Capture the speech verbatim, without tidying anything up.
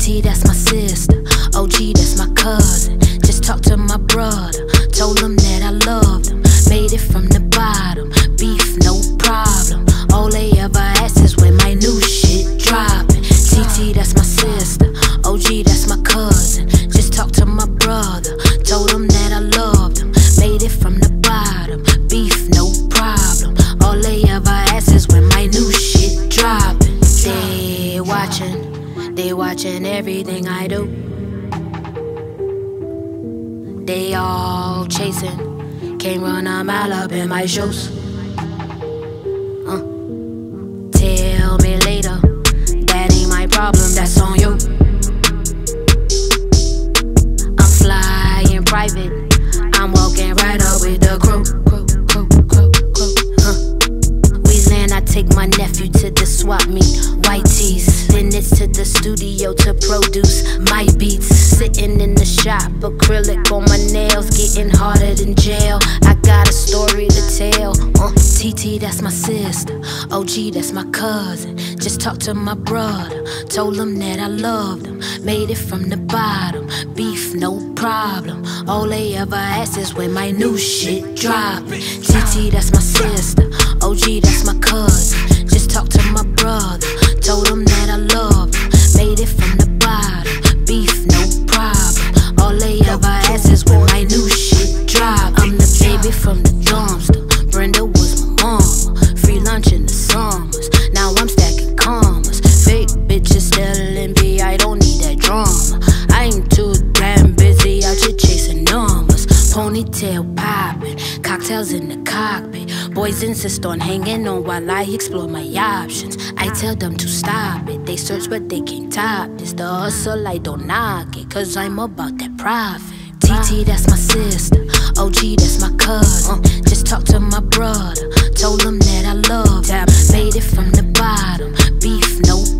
T, that's my sister. O G, that's my cousin. Just talked to my brother, told him that I loved him. Made it from the bottom, beef no problem. All they ever ask is when my new shit droppin'. T T, that's my sister. O G, that's my cousin. Just talked to my brother, told him that I loved him. Made it from the bottom, beef no problem. All they ever ask is when my new shit droppin'. They watchin', they watchin' everything I do. They all chasin', can't run a mile up in my shoes. uh. Tell me later, that ain't my problem, that's on you. I'm flying private, I'm walking right up with the crew. uh. We land, I take my nephew to the swap meet. White tees, then it's to the studio to produce my beats. Sitting in the shop, acrylic on my nails, getting harder than jail. I got a story to tell. uh, T T, that's my sister. O G, that's my cousin. Just talked to my brother, told him that I loved him. Made it from the bottom, beef no problem. All they ever ask is when my new shit drop. T T, that's my sister. O G, that's my cousin. Just talked to my brother, told him that I loved him. Made it from the bottom, beef no problem. All they ever ask is when my new shit drop. I'm the baby from the dumpster, Brenda was my mama. Free lunch in the summers, now I'm stacking commas. Fake bitches stealing B, I don't need that drama. I ain't too damn busy out here chasing numbers. Ponytail popping, cocktails in the cockpit. Boys insist on hanging on while I explore my options. I tell them to stop it, they search but they can't top this. The hustle, I don't knock it, cause I'm about that profit. T T, that's my sister. O G, that's my cousin. Just talked to my brother, told him that I loved him. Made it from the bottom, beef no problem.